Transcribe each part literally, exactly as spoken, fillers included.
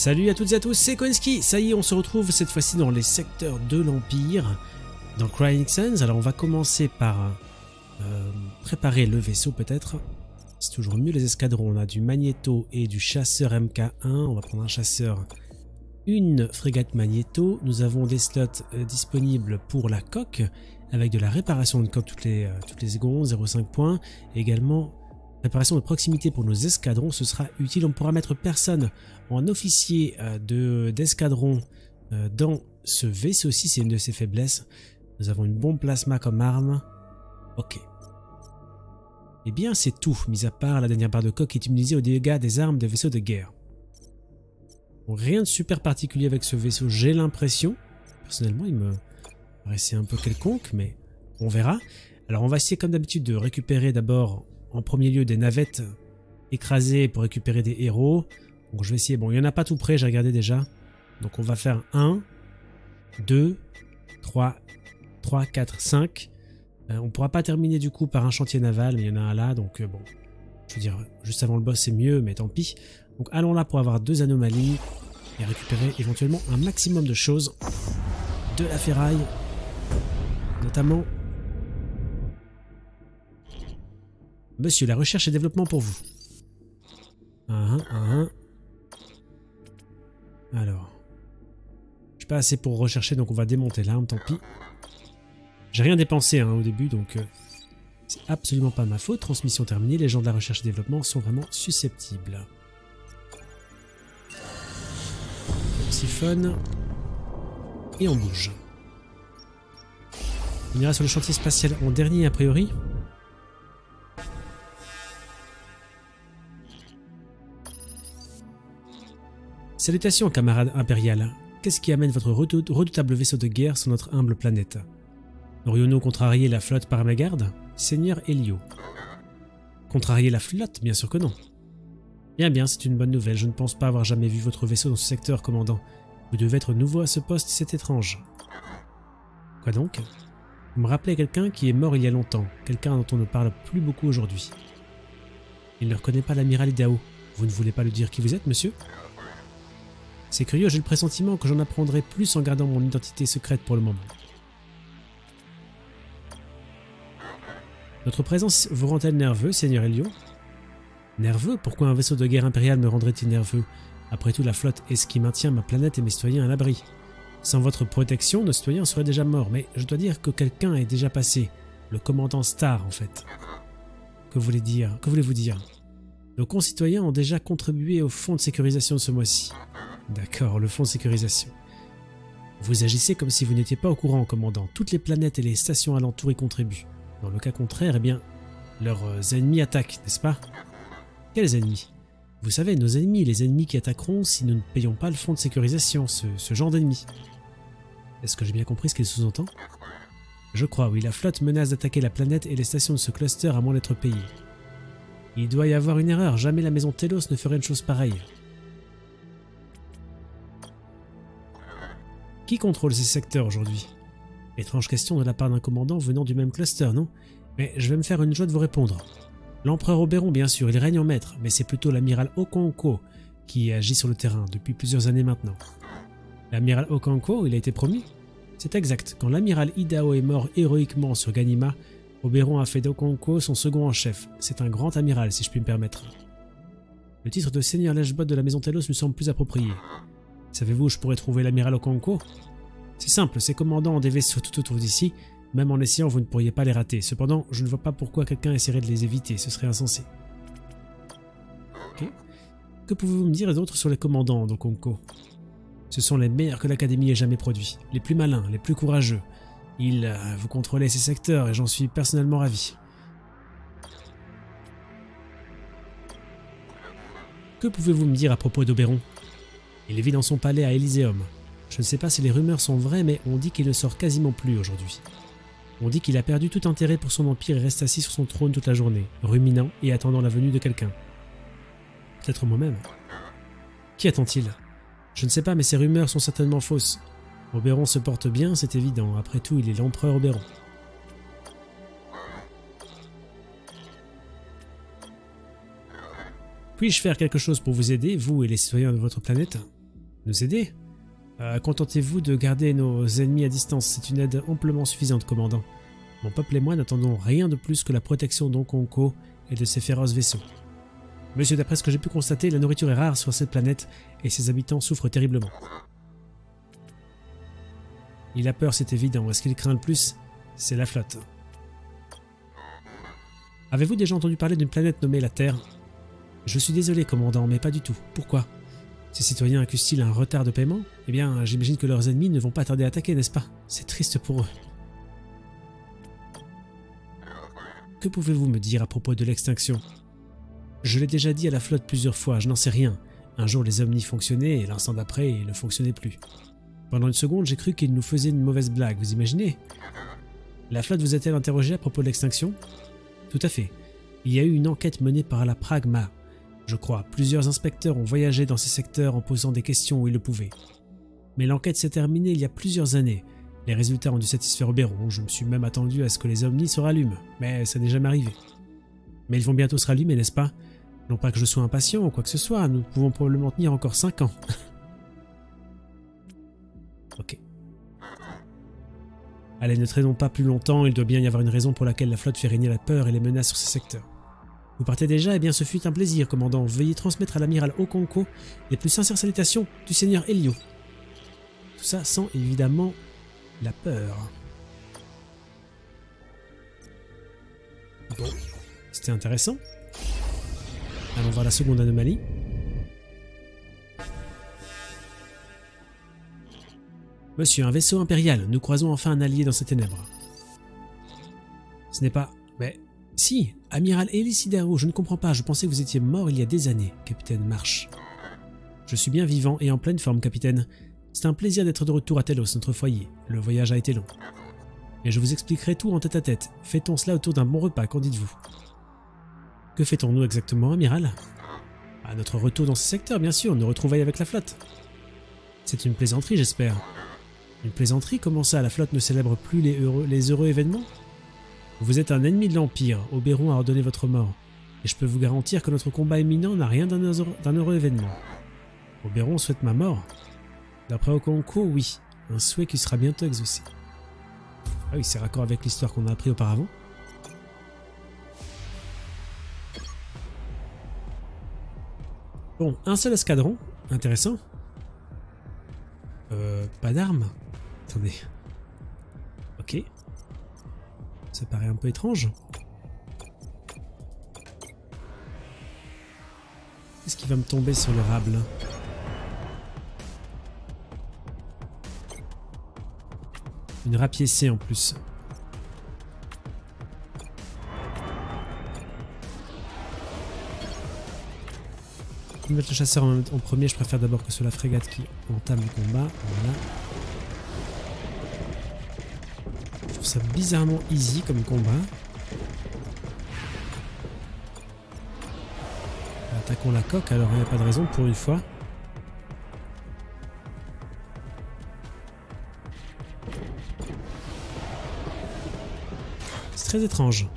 Salut à toutes et à tous, c'est Koinsky. Ça y est, on se retrouve cette fois-ci dans les secteurs de l'Empire, dans Crying Sands. Alors on va commencer par euh, préparer le vaisseau peut-être. C'est toujours mieux les escadrons. On a du Magneto et du chasseur M K un. On va prendre un chasseur, une frégate Magneto. Nous avons des slots euh, disponibles pour la coque, avec de la réparation de coque toutes les, euh, toutes les secondes, zéro virgule cinq points. Et également... préparation de proximité pour nos escadrons, ce sera utile. On ne pourra mettre personne en officier de d'escadron dans ce vaisseau-ci, c'est une de ses faiblesses. Nous avons une bombe plasma comme arme. Ok. Eh bien c'est tout, mis à part la dernière barre de coque qui est utilisée au dégât des armes des vaisseaux de guerre. Bon, rien de super particulier avec ce vaisseau, j'ai l'impression. Personnellement, il me paraissait un peu quelconque, mais on verra. Alors on va essayer comme d'habitude de récupérer d'abord... en premier lieu des navettes écrasées pour récupérer des héros. Donc je vais essayer, bon il n'y en a pas tout près, j'ai regardé déjà. Donc on va faire un, deux, trois, trois, quatre, cinq. Euh, on ne pourra pas terminer du coup par un chantier naval, mais il y en a un là, donc euh, bon. Je veux dire, juste avant le boss c'est mieux, mais tant pis. Donc allons là pour avoir deux anomalies et récupérer éventuellement un maximum de choses. De la ferraille, notamment... Monsieur, la recherche et développement pour vous. Un, un, un. Alors. Je suis pas assez pour rechercher, donc on va démonter l'arme, tant pis. J'ai rien dépensé hein, au début, donc euh, c'est absolument pas ma faute. Transmission terminée, les gens de la recherche et développement sont vraiment susceptibles. On siphonne. Et on bouge. On ira sur le chantier spatial en dernier, a priori. Salutations, camarades impériales. Qu'est-ce qui amène votre redoutable vaisseau de guerre sur notre humble planète? Aurions-nous contrarié la flotte par mégarde? Seigneur Elio. Contrarier la flotte? Bien sûr que non. Bien, bien, c'est une bonne nouvelle. Je ne pense pas avoir jamais vu votre vaisseau dans ce secteur, commandant. Vous devez être nouveau à ce poste, c'est étrange. Quoi donc? Vous me rappelez quelqu'un qui est mort il y a longtemps, quelqu'un dont on ne parle plus beaucoup aujourd'hui. Il ne reconnaît pas l'amiral Idao. Vous ne voulez pas lui dire qui vous êtes, monsieur? C'est curieux, j'ai le pressentiment que j'en apprendrai plus en gardant mon identité secrète pour le moment. Notre présence vous rend-elle nerveux, Seigneur Elion? Nerveux? Pourquoi un vaisseau de guerre impériale me rendrait-il nerveux? Après tout, la flotte est ce qui maintient ma planète et mes citoyens à l'abri. Sans votre protection, nos citoyens seraient déjà morts, mais je dois dire que quelqu'un est déjà passé. Le commandant Star, en fait. Que voulez-vous dire? Que voulez-vous dire? Nos concitoyens ont déjà contribué au fonds de sécurisation de ce mois-ci. D'accord, le fonds de sécurisation. Vous agissez comme si vous n'étiez pas au courant, commandant. Toutes les planètes et les stations alentour y contribuent. Dans le cas contraire, eh bien, leurs ennemis attaquent, n'est-ce pas? Quels ennemis? Vous savez, nos ennemis, les ennemis qui attaqueront si nous ne payons pas le fonds de sécurisation, ce, ce genre d'ennemis. Est-ce que j'ai bien compris ce qu'il sous-entend? Je crois, oui, la flotte menace d'attaquer la planète et les stations de ce cluster à moins d'être payées. Il doit y avoir une erreur, jamais la maison Telos ne ferait une chose pareille. Qui contrôle ces secteurs aujourd'hui? Étrange question de la part d'un commandant venant du même cluster, non? Mais je vais me faire une joie de vous répondre. L'empereur Oberon, bien sûr, il règne en maître, mais c'est plutôt l'amiral Okonkwo qui agit sur le terrain depuis plusieurs années maintenant. L'amiral Okonkwo, il a été promu? C'est exact. Quand l'amiral Idao est mort héroïquement sur Ganima, Oberon a fait d'Okonkwo son second en chef. C'est un grand amiral, si je puis me permettre. Le titre de seigneur Lashbot de la maison Telos me semble plus approprié. Savez-vous où je pourrais trouver l'amiral Okonkwo? C'est simple, ces commandants ont des vaisseaux tout autour d'ici, même en essayant vous ne pourriez pas les rater. Cependant, je ne vois pas pourquoi quelqu'un essaierait de les éviter, ce serait insensé. Ok. Que pouvez-vous me dire d'autre sur les commandants d'Okonkwo? Ce sont les meilleurs que l'Académie ait jamais produits, les plus malins, les plus courageux. Ils euh, vous contrôlez ces secteurs et j'en suis personnellement ravi. Que pouvez-vous me dire à propos d'Oberon? Il vit dans son palais à Elyséum. Je ne sais pas si les rumeurs sont vraies, mais on dit qu'il ne sort quasiment plus aujourd'hui. On dit qu'il a perdu tout intérêt pour son empire et reste assis sur son trône toute la journée, ruminant et attendant la venue de quelqu'un. Peut-être moi-même. Qui attend-il? Je ne sais pas, mais ces rumeurs sont certainement fausses. Oberon se porte bien, c'est évident. Après tout, il est l'empereur Oberon. Puis-je faire quelque chose pour vous aider, vous et les citoyens de votre planète ? nous aider. Euh, contentez-vous de garder nos ennemis à distance, c'est une aide amplement suffisante, commandant. Mon peuple et moi n'attendons rien de plus que la protection d'Okonkwo et de ses féroces vaisseaux. Monsieur, d'après ce que j'ai pu constater, la nourriture est rare sur cette planète et ses habitants souffrent terriblement. Il a peur, c'est évident. Est-ce qu'il craint le plus? C'est la flotte. Avez-vous déjà entendu parler d'une planète nommée la Terre? Je suis désolé, commandant, mais pas du tout. Pourquoi? Ces citoyens accusent-ils un retard de paiement? Eh bien, j'imagine que leurs ennemis ne vont pas tarder à attaquer, n'est-ce pas? C'est triste pour eux. Que pouvez-vous me dire à propos de l'extinction? Je l'ai déjà dit à la flotte plusieurs fois, je n'en sais rien. Un jour, les Omnis fonctionnaient et l'instant d'après, ils ne fonctionnaient plus. Pendant une seconde, j'ai cru qu'ils nous faisaient une mauvaise blague, vous imaginez? La flotte vous a-t-elle interrogé à propos de l'extinction? Tout à fait. Il y a eu une enquête menée par la Pragma, je crois. Plusieurs inspecteurs ont voyagé dans ces secteurs en posant des questions où ils le pouvaient. Mais l'enquête s'est terminée il y a plusieurs années. Les résultats ont dû satisfaire Oberon, je me suis même attendu à ce que les Omnis se rallument, mais ça n'est jamais arrivé. Mais ils vont bientôt se rallumer, n'est-ce pas? Non pas que je sois impatient ou quoi que ce soit, nous pouvons probablement tenir encore cinq ans. Ok. Allez, ne traînons pas plus longtemps, il doit bien y avoir une raison pour laquelle la flotte fait régner la peur et les menaces sur ces secteurs. Vous partez déjà? Eh bien, ce fut un plaisir, commandant. Veuillez transmettre à l'amiral Okonkwo les plus sincères salutations du seigneur Elion. Tout ça sans, évidemment, la peur. Bon, c'était intéressant. Allons voir la seconde anomalie. Monsieur, un vaisseau impérial. Nous croisons enfin un allié dans ces ténèbres. Ce n'est pas... Mais... Si, amiral Elisidero, je ne comprends pas. Je pensais que vous étiez mort il y a des années, capitaine Marsh. Je suis bien vivant et en pleine forme, capitaine. C'est un plaisir d'être de retour à Telos, notre foyer. Le voyage a été long. Et je vous expliquerai tout en tête-à-tête. Fêtons cela autour d'un bon repas, qu'en dites-vous? Que fêtons-nous exactement, amiral? À notre retour dans ce secteur, bien sûr, nos retrouvailles avec la flotte. C'est une plaisanterie, j'espère. Une plaisanterie? Comment ça, la flotte ne célèbre plus les heureux, les heureux événements? Vous êtes un ennemi de l'Empire, Oberon a ordonné votre mort, et je peux vous garantir que notre combat imminent n'a rien d'un heureux, heureux événement. Oberon souhaite ma mort? D'après Okonkwo, oui, un souhait qui sera bientôt exaucé. Ah oui, c'est raccord avec l'histoire qu'on a appris auparavant. Bon, un seul escadron, intéressant. Euh, pas d'armes? Attendez. Ok. Ça paraît un peu étrange. Qu'est-ce qui va me tomber sur le rable? Une rapiécée en plus. Je vais mettre le chasseur en premier, je préfère d'abord que ce soit la frégate qui entame le combat. Voilà. Je trouve ça bizarrement easy comme combat. Attaquons la coque, alors il n'y a pas de raison pour une fois. C'est très étrange.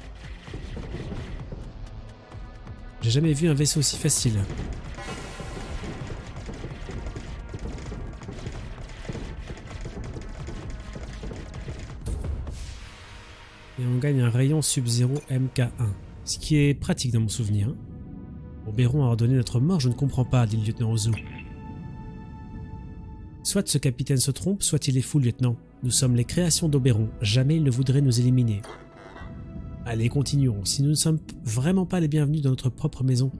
J'ai jamais vu un vaisseau aussi facile. Gagne un rayon Sub-Zéro M K un, ce qui est pratique dans mon souvenir. Oberon a ordonné notre mort, je ne comprends pas, dit le lieutenant Ozu. Soit ce capitaine se trompe, soit il est fou, lieutenant. Nous sommes les créations d'Oberon, jamais il ne voudrait nous éliminer. Allez, continuons. Si nous ne sommes vraiment pas les bienvenus dans notre propre maison,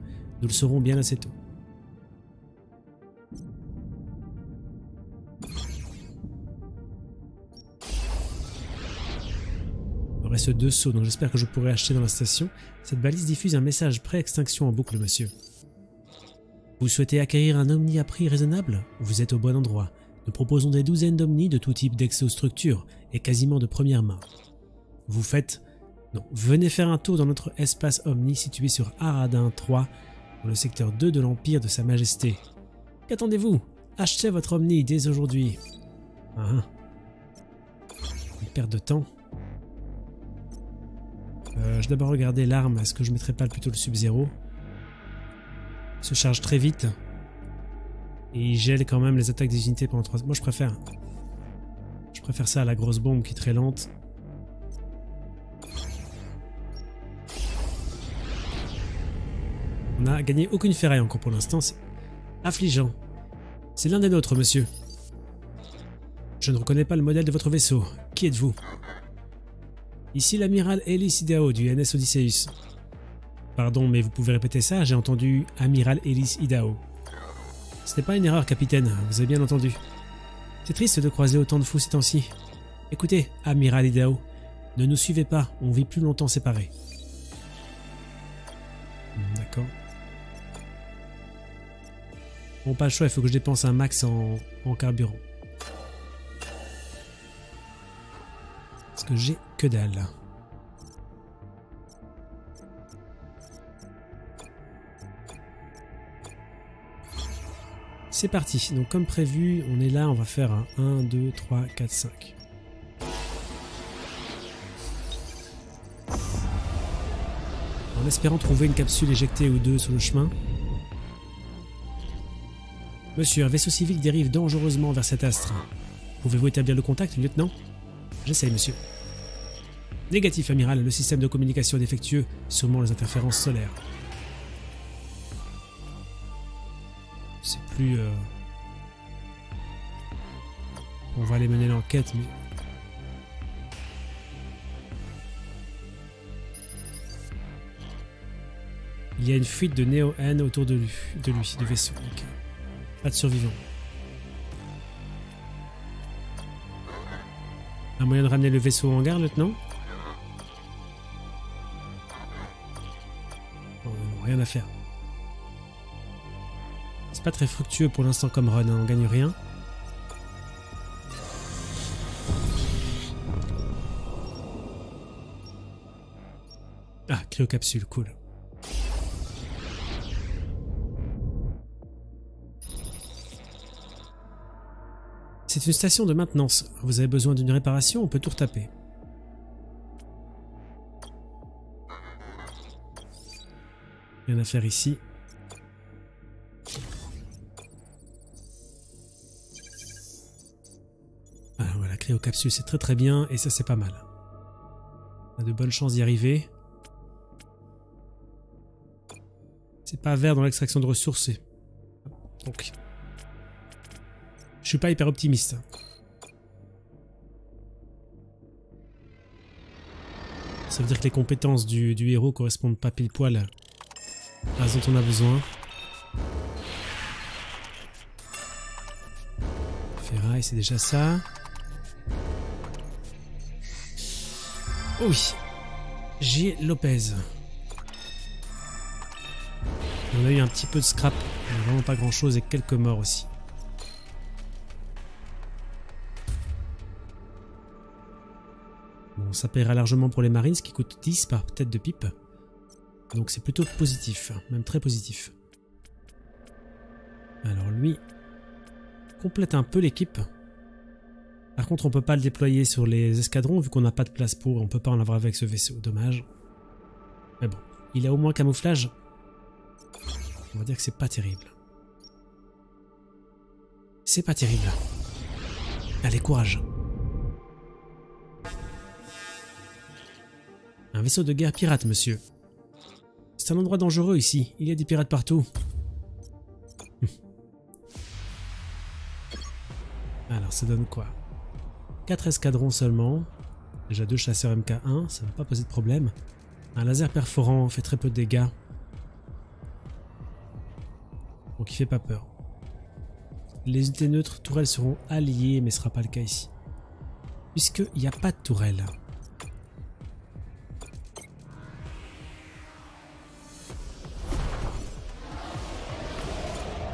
nous le saurons bien assez tôt. Reste deux sauts, donc j'espère que je pourrai acheter dans la station. Cette balise diffuse un message pré-extinction en boucle, monsieur. Vous souhaitez acquérir un Omni à prix raisonnable? Vous êtes au bon endroit. Nous proposons des douzaines d'Omnis de tout type d'exostructure et quasiment de première main. Vous faites... Non, venez faire un tour dans notre espace Omni situé sur Aradin trois, dans le secteur deux de l'Empire de Sa Majesté. Qu'attendez-vous? Achetez votre Omni dès aujourd'hui. Ah, une perte de temps. Euh, je vais d'abord regarder l'arme, est-ce que je ne mettrais pas plutôt le Sub-Zéro? Se charge très vite. Et il gèle quand même les attaques des unités pendant trois secondes. Moi je préfère. Je préfère ça à la grosse bombe qui est très lente. On n'a gagné aucune ferraille encore pour l'instant. C'est affligeant. C'est l'un des nôtres, monsieur. Je ne reconnais pas le modèle de votre vaisseau. Qui êtes-vous? Ici l'amiral Elisidero du N S Odysseus. Pardon, mais vous pouvez répéter ça? J'ai entendu amiral Elis Idao. Ce n'est pas une erreur, capitaine. Vous avez bien entendu. C'est triste de croiser autant de fous ces temps-ci. Écoutez, amiral Idao, ne nous suivez pas. On vit plus longtemps séparés. D'accord. Bon, pas le choix. Il faut que je dépense un max en, en carburant. Parce que j'ai que dalle. C'est parti, donc comme prévu, on est là, on va faire un un, deux, trois, quatre, cinq. En espérant trouver une capsule éjectée ou deux sur le chemin. Monsieur, un vaisseau civique dérive dangereusement vers cet astre. Pouvez-vous établir le contact, lieutenant? J'essaye, monsieur. Négatif, amiral, le système de communication est défectueux, sûrement les interférences solaires. C'est plus... Euh... On va aller mener l'enquête, mais... Il y a une fuite de néo-haine autour de lui, de lui, du vaisseau. Okay. Pas de survivants. Un moyen de ramener le vaisseau au hangar, lieutenant? Bon, rien à faire. Pas très fructueux pour l'instant comme run, hein, on gagne rien. Ah, cryocapsule, cool. C'est une station de maintenance. Vous avez besoin d'une réparation, on peut tout retaper. Rien à faire ici. Aux capsules, c'est très très bien et ça c'est pas mal. On a de bonnes chances d'y arriver. C'est pas vert dans l'extraction de ressources. Donc, je suis pas hyper optimiste. Ça veut dire que les compétences du, du héros correspondent pas pile poil à ce dont on a besoin. Ferraille, c'est déjà ça. Oh oui, j'ai Lopez. On a eu un petit peu de scrap, vraiment pas grand chose et quelques morts aussi. Bon, ça paiera largement pour les marines, ce qui coûte dix par tête de pipe. Donc c'est plutôt positif, même très positif. Alors lui, complète un peu l'équipe. Par contre, on peut pas le déployer sur les escadrons vu qu'on n'a pas de place pour, on peut pas en avoir avec ce vaisseau, dommage. Mais bon, il a au moins camouflage. On va dire que c'est pas terrible. C'est pas terrible. Allez, courage. Un vaisseau de guerre pirate, monsieur. C'est un endroit dangereux ici, il y a des pirates partout. Alors, ça donne quoi ? quatre escadrons seulement, déjà deux chasseurs M K un, ça va pas poser de problème. Un laser perforant fait très peu de dégâts, donc il fait pas peur. Les unités neutres tourelles seront alliées, mais ce sera pas le cas ici, puisqu'il n'y a pas de tourelles.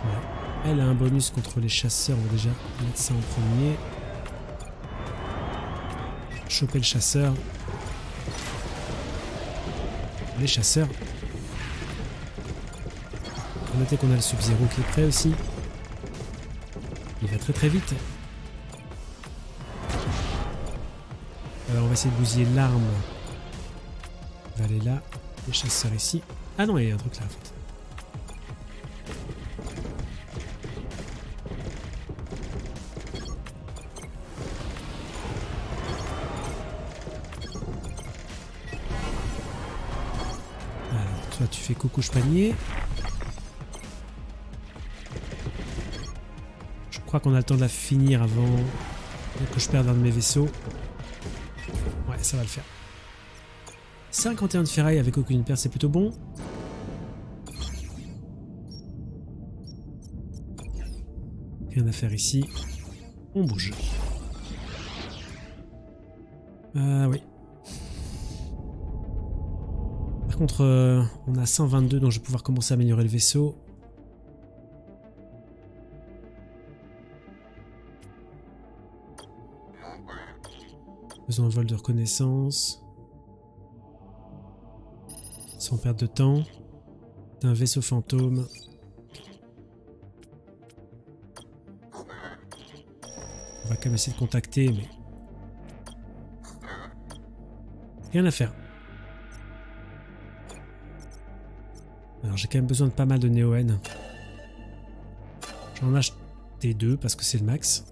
Ouais. Elle a un bonus contre les chasseurs, on va déjà mettre ça en premier. Choper le chasseur. Les chasseurs. Notez qu'on a le Sub-Zéro qui est prêt aussi. Il va très très vite. Alors on va essayer de bousiller l'arme. On va aller là. Les chasseurs ici. Ah non, il y a un truc là en fait. Là, tu fais coucouche panier. Je crois qu'on a le temps de la finir avant que je perde un de mes vaisseaux. Ouais, ça va le faire. cinquante et un de ferraille avec aucune perte, c'est plutôt bon. Rien à faire ici. On bouge. Ah euh, oui. Par contre, euh, on a cent vingt-deux, donc je vais pouvoir commencer à améliorer le vaisseau. Faisons un vol de reconnaissance. Sans perdre de temps. D'un vaisseau fantôme. On va quand même essayer de contacter, mais... rien à faire. Alors j'ai quand même besoin de pas mal de néoènes. J'en achète des deux parce que c'est le max.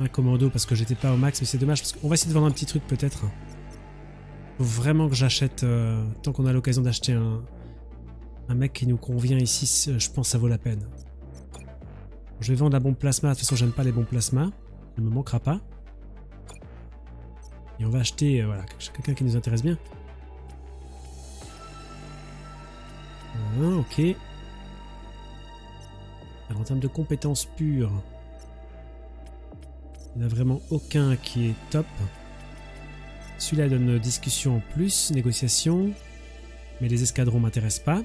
Un commando parce que j'étais pas au max, mais c'est dommage parce qu'on va essayer de vendre un petit truc peut-être. Faut vraiment que j'achète, euh, tant qu'on a l'occasion d'acheter un, un mec qui nous convient ici, je pense que ça vaut la peine. Je vais vendre la bombe plasma, de toute façon j'aime pas les bombes plasma, elle me manquera pas. Et on va acheter, euh, voilà, quelqu'un qui nous intéresse bien. Ah, ok. Alors en termes de compétences pures, il n'y en a vraiment aucun qui est top. Celui-là donne discussion en plus, négociation, mais les escadrons ne m'intéressent pas.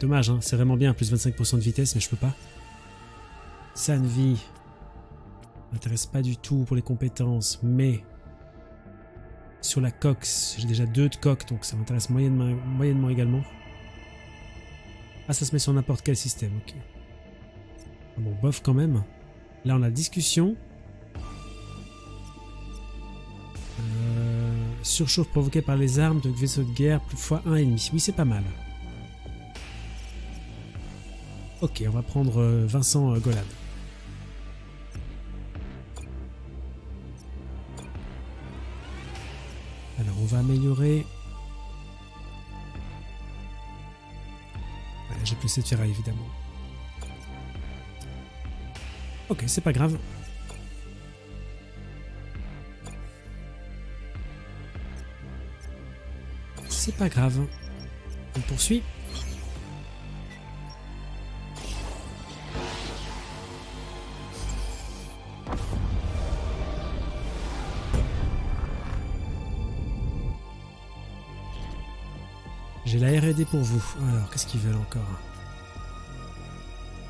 Dommage, hein, c'est vraiment bien, plus vingt-cinq pour cent de vitesse, mais je peux pas. Sanvi m'intéresse pas du tout pour les compétences, mais sur la coque, j'ai déjà deux de coque, donc ça m'intéresse moyennement, moyennement également. Ah, ça se met sur n'importe quel système, ok. Bon, bof quand même. Là, on a discussion. Euh, surchauffe provoquée par les armes de vaisseau de guerre, plus fois un virgule cinq. Oui, c'est pas mal. Ok, on va prendre euh, Vincent euh, Golad. Alors, on va améliorer... Ouais, j'ai plus cette ferraille, évidemment. Ok, c'est pas grave. C'est pas grave. On poursuit. J'ai la R et D pour vous. Alors, qu'est-ce qu'ils veulent encore?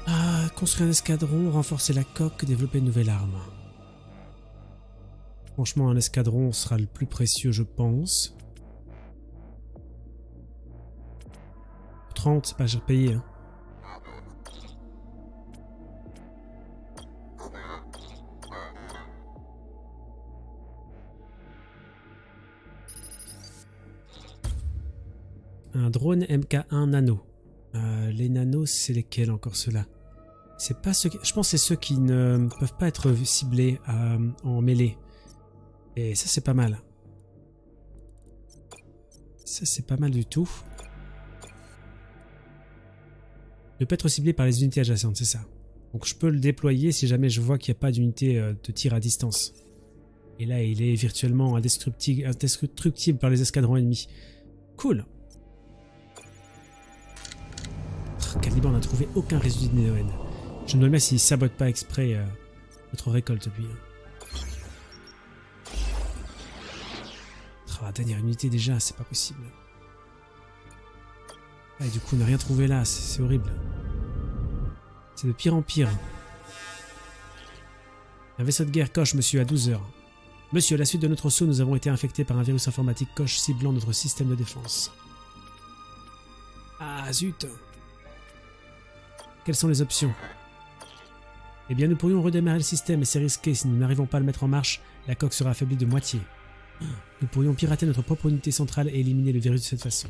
Ah, construire un escadron, renforcer la coque, développer une nouvelle arme. Franchement, un escadron sera le plus précieux, je pense. trente, c'est pas cher payé. Hein. Un drone M K un Nano. Euh, les nanos, c'est lesquels encore ceux-là? C'est pas ceux qui... Je pense que c'est ceux qui ne peuvent pas être ciblés à, en mêlée. Et ça, c'est pas mal. Ça, c'est pas mal du tout. Ne peut être ciblé par les unités adjacentes, c'est ça. Donc je peux le déployer si jamais je vois qu'il n'y a pas d'unité de tir à distance. Et là, il est virtuellement indestructible, indestructible par les escadrons ennemis. Cool. Caliban n'a trouvé aucun résidu de néoène. Je me demande s'il ne sabote pas exprès euh, notre récolte depuis. Oh, la dernière unité déjà, c'est pas possible. Ah, et du coup, on n'a rien trouvé là, c'est horrible. C'est de pire en pire. Un vaisseau de guerre coche, monsieur, à douze heures. Monsieur, à la suite de notre saut, nous avons été infectés par un virus informatique coche ciblant notre système de défense. Ah, zut! Quelles sont les options? Eh bien, nous pourrions redémarrer le système, mais c'est risqué. Si nous n'arrivons pas à le mettre en marche, la coque sera affaiblie de moitié. Nous pourrions pirater notre propre unité centrale et éliminer le virus de cette façon.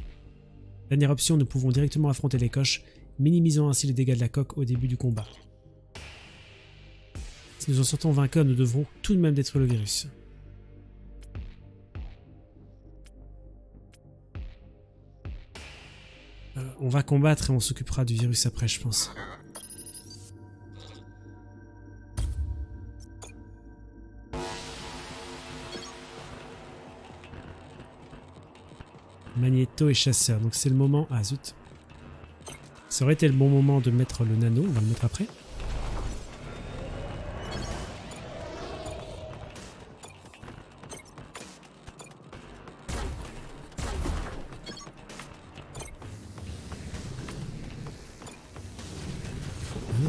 Dernière option, nous pouvons directement affronter les coches, minimisant ainsi les dégâts de la coque au début du combat. Si nous en sortons vainqueurs, nous devrons tout de même détruire le virus. on va combattre et on s'occupera du virus après, je pense. Magneto et chasseur, donc c'est le moment... Ah zut. Ça aurait été le bon moment de mettre le nano, on va le mettre après.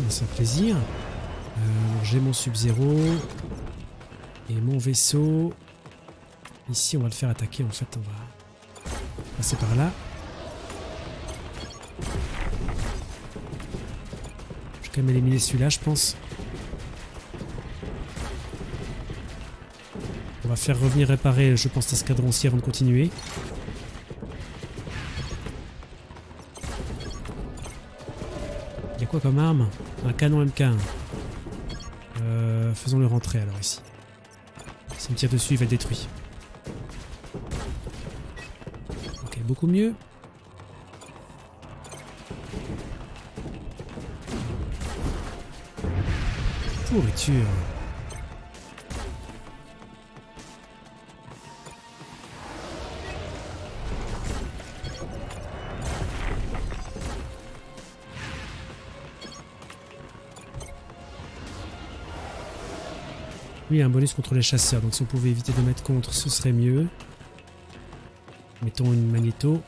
C'est un plaisir. Euh, J'ai mon Sub-Zéro et mon vaisseau. Ici, on va le faire attaquer. En fait, on va passer par là. Je vais quand même éliminer celui-là, je pense. On va faire revenir réparer, je pense, l'escadron aussi avant de continuer. Il y a quoi comme arme? Un canon M K un. Euh, Faisons-le rentrer alors ici. S'il me tire dessus, il va le détruire. Ok, beaucoup mieux. Pourriture. Lui, il a un bonus contre les chasseurs, donc si on pouvait éviter de mettre contre, ce serait mieux. Mettons une Magneto.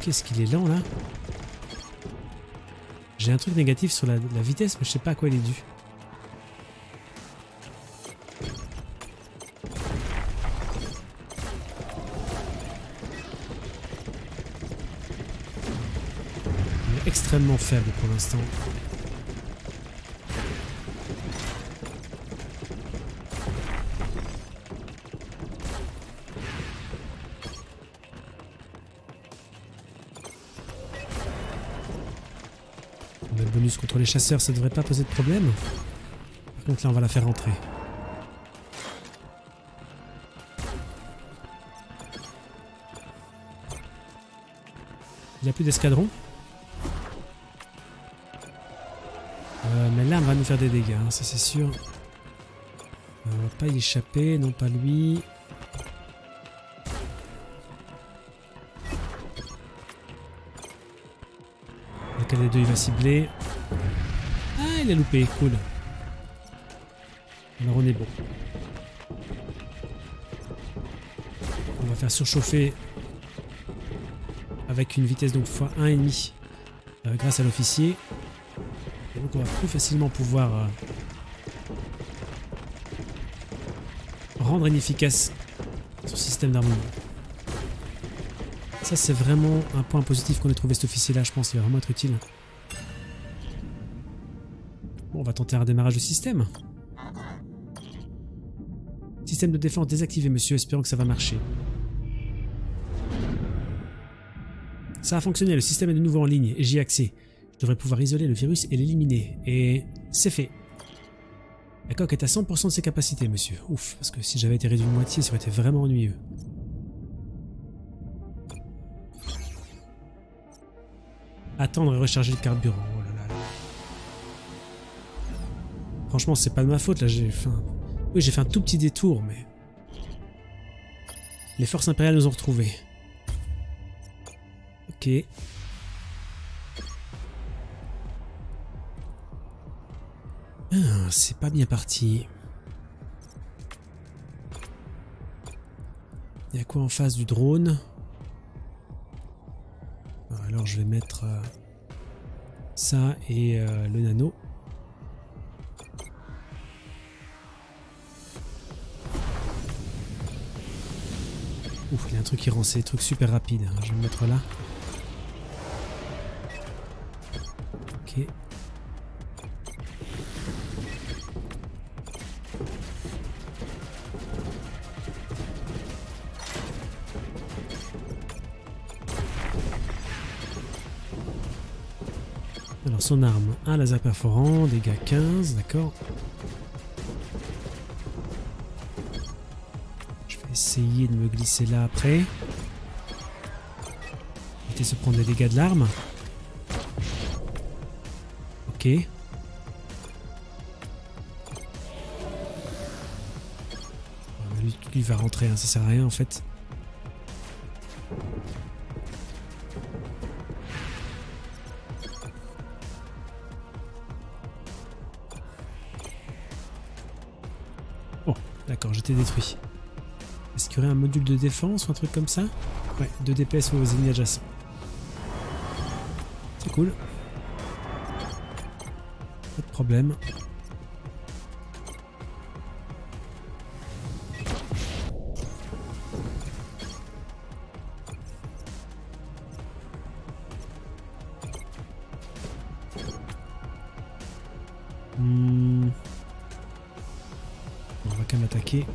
Qu'est-ce qu'il est lent, là? J'ai un truc négatif sur la, la vitesse, mais je sais pas à quoi il est dû. Extrêmement faible pour l'instant. On a le bonus contre les chasseurs, ça devrait pas poser de problème. Par contre là on va la faire rentrer. Il n'y a plus d'escadron. Là, on va nous faire des dégâts, hein, ça c'est sûr. On va pas y échapper, non pas lui. Lequel des deux il va cibler? Ah, il a loupé, cool. Alors on est bon. On va faire surchauffer avec une vitesse donc fois un virgule cinq euh, grâce à l'officier. Donc on va plus facilement pouvoir euh, rendre inefficace son système d'armement. Ça c'est vraiment un point positif qu'on ait trouvé cet officier là, je pense qu'il va vraiment être utile. Bon, on va tenter un redémarrage du système. Système de défense désactivé monsieur, espérons que ça va marcher. Ça a fonctionné, le système est de nouveau en ligne et j'y ai accès. Je devrais pouvoir isoler le virus et l'éliminer. Et c'est fait. La coque est à cent pour cent de ses capacités, monsieur. Ouf, parce que si j'avais été réduit de moitié, ça aurait été vraiment ennuyeux. Attendre et recharger le carburant. Oh là là là. Franchement, c'est pas de ma faute. Là, j'ai fait un... Oui, j'ai fait un tout petit détour, mais... Les forces impériales nous ont retrouvés. Ok. Ah, c'est pas bien parti. Il y a quoi en face du drone? Alors je vais mettre ça et euh, le nano. Ouf, il y a un truc qui rend ces trucs super rapides. Je vais le mettre là. Ok. Son arme, un laser perforant, dégâts quinze, d'accord. essayer de me glisser là après. Éviter de se prendre des dégâts de l'arme. Ok. Lui, lui va rentrer, hein, ça sert à rien en fait. Bon, d'accord, j'étais détruit. Est-ce qu'il y aurait un module de défense ou un truc comme ça? Ouais, de D P S aux ennemis adjacents. C'est cool. Pas de problème. Hmm. On va quand même attaquer.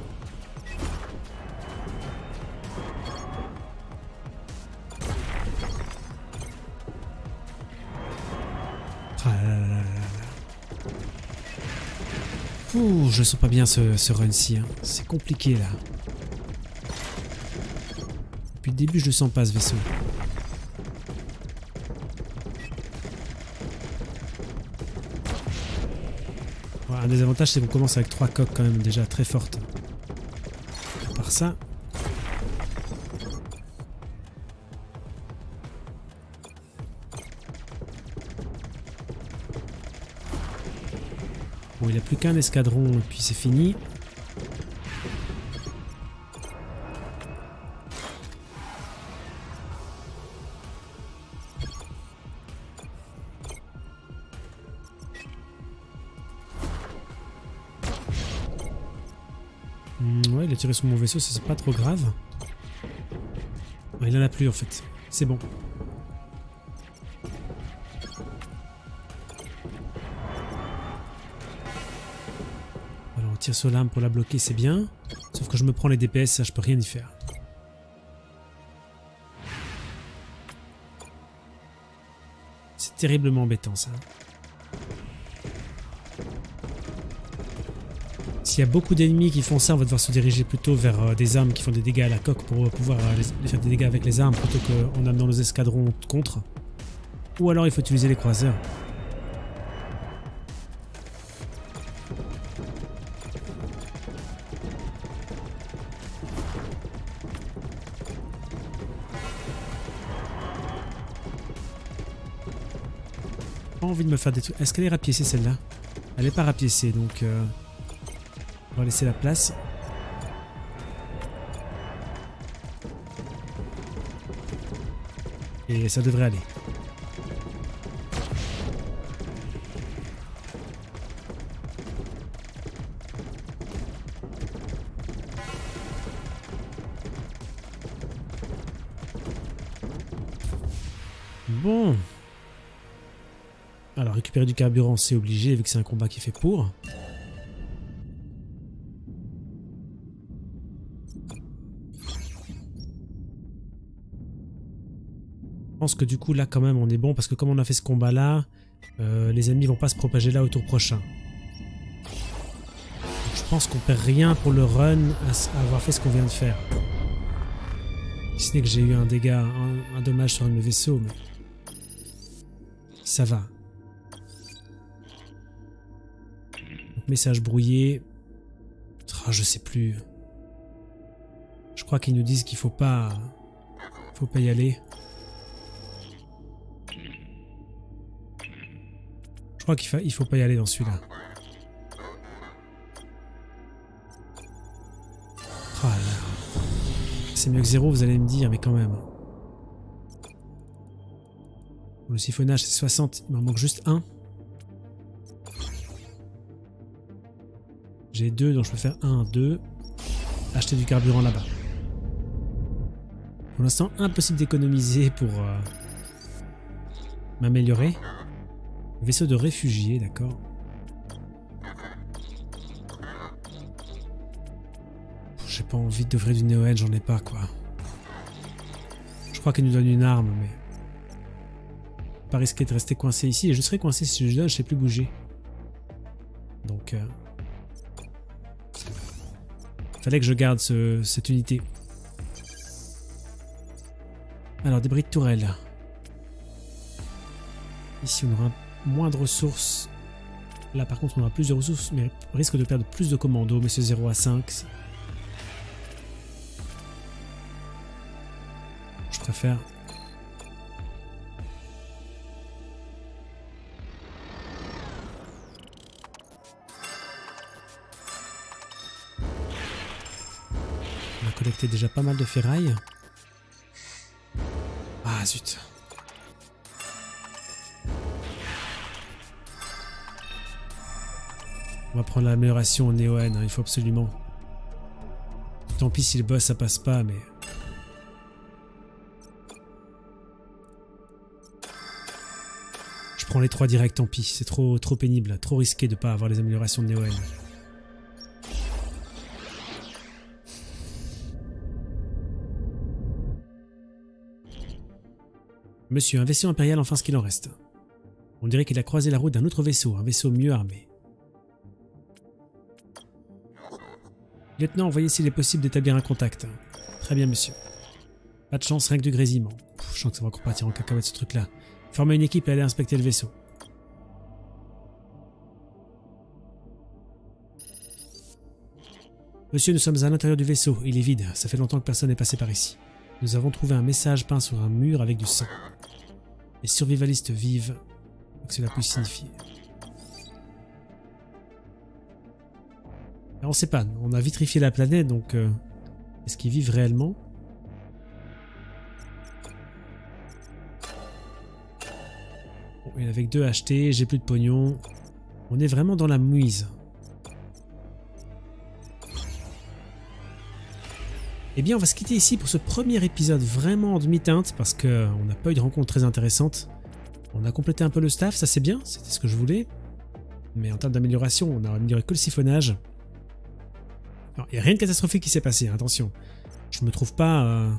Ouh, je sens pas bien ce, ce run-ci, hein. C'est compliqué là. Depuis le début je le sens pas ce vaisseau. Bon, un des avantages c'est qu'on commence avec trois coques quand même déjà très fortes. À part ça. Bon, il n'y a plus qu'un escadron et puis c'est fini. Mmh, ouais, il a tiré sur mon vaisseau, ça c'est pas trop grave. Ouais, il en a plus en fait, c'est bon. Sur l'arme pour la bloquer, c'est bien, sauf que je me prends les D P S, ça je peux rien y faire. C'est terriblement embêtant ça. S'il y a beaucoup d'ennemis qui font ça, on va devoir se diriger plutôt vers des armes qui font des dégâts à la coque pour pouvoir les faire des dégâts avec les armes plutôt qu'en amenant nos escadrons contre. Ou alors il faut utiliser les croiseurs. Envie de me faire des trucs. Est-ce qu'elle est rapiécée celle-là? Elle n'est pas rapiécée donc euh, on va laisser la place. Et ça devrait aller. Bon. Alors récupérer du carburant c'est obligé vu que c'est un combat qui est fait pour. Je pense que du coup là quand même on est bon parce que comme on a fait ce combat là, euh, les ennemis vont pas se propager là au tour prochain. Donc, je pense qu'on perd rien pour le run à avoir fait ce qu'on vient de faire. Si ce n'est que j'ai eu un dégât, un, un dommage sur un de mes vaisseaux, mais ça va. Message brouillé. Oh, je sais plus. Je crois qu'ils nous disent qu'il faut pas, faut pas y aller. Je crois qu'il fa... il faut pas y aller dans celui-là. Oh, c'est mieux que zéro, vous allez me dire, mais quand même. Le siphonnage c'est soixante, il m'en manque juste un. J'ai deux, donc je peux faire un, deux. Acheter du carburant là-bas. Pour l'instant, impossible d'économiser pour euh, m'améliorer. Vaisseau de réfugiés, d'accord. J'ai pas envie d'ouvrir du Neo Edge, j'en ai pas, quoi. Je crois qu'il nous donne une arme, mais... Pas risquer de rester coincé ici, et je serai coincé si je donne, je sais plus bouger. Donc... Euh... Fallait que je garde ce, cette unité. Alors, débris de tourelle. Ici, on aura moins de ressources. Là, par contre, on aura plus de ressources, mais on risque de perdre plus de commandos. Mais c'est zéro à cinq. Je préfère... On a collecté déjà pas mal de ferraille. Ah, zut. On va prendre l'amélioration néo-haine, hein, il faut absolument. Tant pis si le boss ça passe pas, mais... Je prends les trois directs, tant pis, c'est trop, trop pénible, trop risqué de pas avoir les améliorations de néo-haine. Monsieur, un vaisseau impérial, enfin ce qu'il en reste. On dirait qu'il a croisé la route d'un autre vaisseau, un vaisseau mieux armé. Lieutenant, voyez s'il est possible d'établir un contact. Très bien, monsieur. Pas de chance, rien que du grésillement. Pff, je sens que ça va encore partir en cacahuète ce truc-là. Formez une équipe et allez inspecter le vaisseau. Monsieur, nous sommes à l'intérieur du vaisseau. Il est vide. Ça fait longtemps que personne n'est passé par ici. Nous avons trouvé un message peint sur un mur avec du sang. Les survivalistes vivent. Donc cela peut signifier. On sait pas, on a vitrifié la planète, donc euh, est-ce qu'ils vivent réellement? Bon, il y en avait que deux achetés, j'ai plus de pognon. On est vraiment dans la mouise. Eh bien, on va se quitter ici pour ce premier épisode vraiment en demi-teinte, parce qu'on n'a pas eu de rencontre très intéressante. On a complété un peu le staff, ça c'est bien, c'était ce que je voulais. Mais en termes d'amélioration, on n'a amélioré que le siphonnage. Il n'y a rien de catastrophique qui s'est passé, hein, attention. Je me trouve pas... Euh...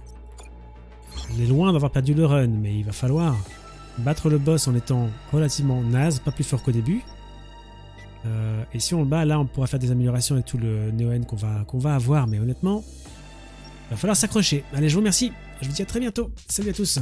On est loin d'avoir perdu le run, mais il va falloir battre le boss en étant relativement naze, pas plus fort qu'au début. Euh, et si on le bat, là, on pourra faire des améliorations avec tout le néo-haine qu'on va, qu'on va avoir, mais honnêtement, il va falloir s'accrocher. Allez, je vous remercie. Je vous dis à très bientôt. Salut à tous.